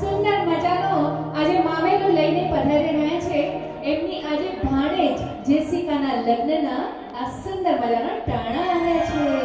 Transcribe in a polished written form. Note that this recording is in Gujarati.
સુંદર મજાનો આજે મામેલો લઈને પધારી રહ્યા છે એમની આજે ભાણેજ જેસિકાના લગ્નના આ સુંદર મજાના ટાણા આવ્યા છે।